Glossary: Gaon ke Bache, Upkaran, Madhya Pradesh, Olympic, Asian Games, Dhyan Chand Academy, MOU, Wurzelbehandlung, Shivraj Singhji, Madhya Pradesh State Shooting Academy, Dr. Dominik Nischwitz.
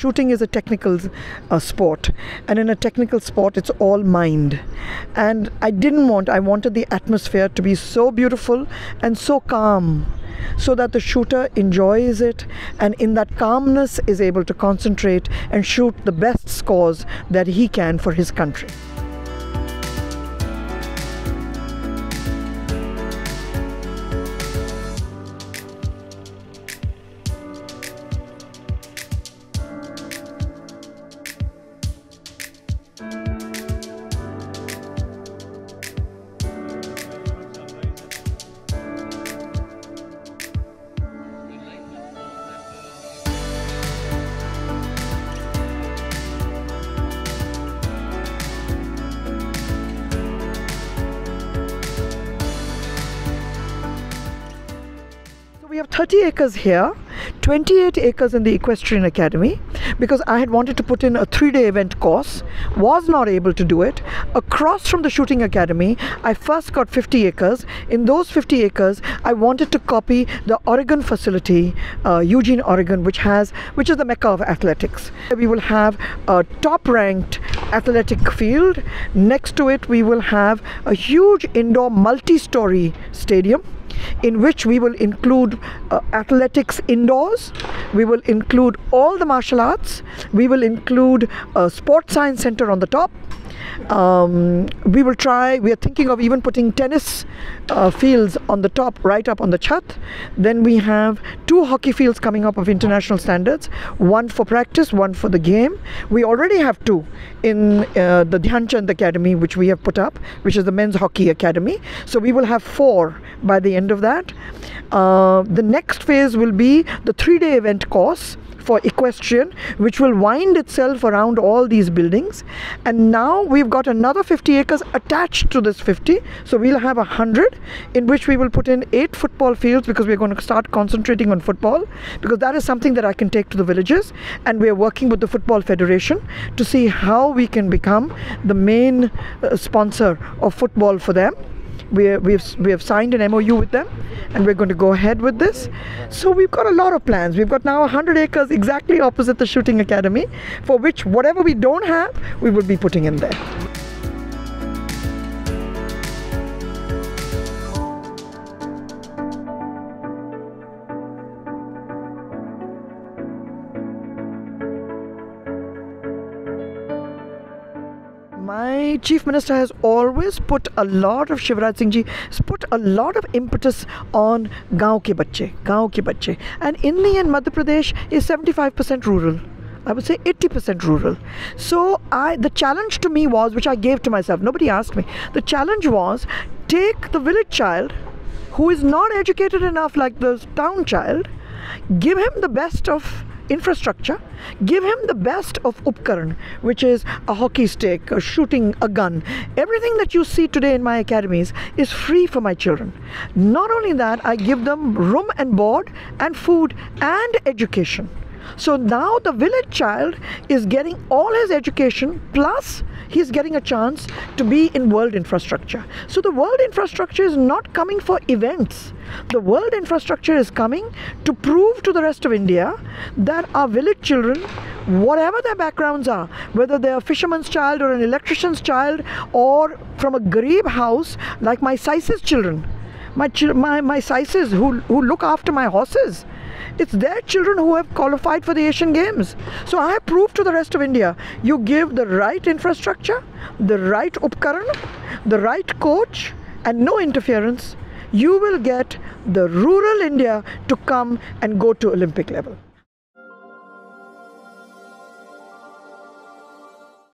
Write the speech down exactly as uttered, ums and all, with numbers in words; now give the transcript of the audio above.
Shooting is a technical uh, sport, and in a technical sport it's all mind. And I didn't want, I wanted the atmosphere to be so beautiful and so calm, so that the shooter enjoys it and in that calmness is able to concentrate and shoot the best scores that he can for his country. We have thirty acres here, twenty-eight acres in the Equestrian Academy, because I had wanted to put in a three-day event course, was not able to do it. Across from the Shooting Academy, I first got fifty acres. In those fifty acres, I wanted to copy the Oregon facility, uh, Eugene, Oregon, which has, which is the mecca of athletics. We will have a top-ranked athletic field. Next to it, we will have a huge indoor multi-story stadium, in which we will include uh, athletics indoors, we will include all the martial arts, we will include a sports science center on the top. Um, we will try, we are thinking of even putting tennis uh, fields on the top, right up on the chat. Then we have two hockey fields coming up of international standards, one for practice, one for the game. We already have two in uh, the Dhyan Chand Academy, which we have put up, which is the men's hockey academy. So we will have four by the end of that. Uh, the next phase will be the three-day event course for equestrian, which will wind itself around all these buildings. And now we've got another fifty acres attached to this fifty, so we'll have a hundred, in which we will put in eight football fields, because we're going to start concentrating on football, because that is something that I can take to the villages. And we're working with the Football Federation to see how we can become the main uh, sponsor of football for them. We, we've, we have signed an M O U with them, and we're going to go ahead with this. So we've got a lot of plans. We've got now a hundred acres exactly opposite the Shooting Academy, for which whatever we don't have, we will be putting in there. My Chief Minister has always put a lot of, Shivraj Singhji has put a lot of impetus on Gaon ke Bache, Gaon ke Bache. And in the end, Madhya Pradesh is seventy-five percent rural. I would say eighty percent rural. So I, the challenge to me was, which I gave to myself, nobody asked me, the challenge was, take the village child who is not educated enough like the town child, give him the best of infrastructure, give him the best of Upkaran, which is a hockey stick, a shooting, a gun. Everything that you see today in my academies is free for my children. Not only that, I give them room and board and food and education. So now the village child is getting all his education, plus he's getting a chance to be in world infrastructure. So the world infrastructure is not coming for events. The world infrastructure is coming to prove to the rest of India that our village children, whatever their backgrounds are, whether they're a fisherman's child or an electrician's child or from a garib house like my Saises children, my, my, my Saises who, who look after my horses, it's their children who have qualified for the Asian Games. So I have proved to the rest of India, you give the right infrastructure, the right upkaran, the right coach, and no interference, you will get the rural India to come and go to Olympic level.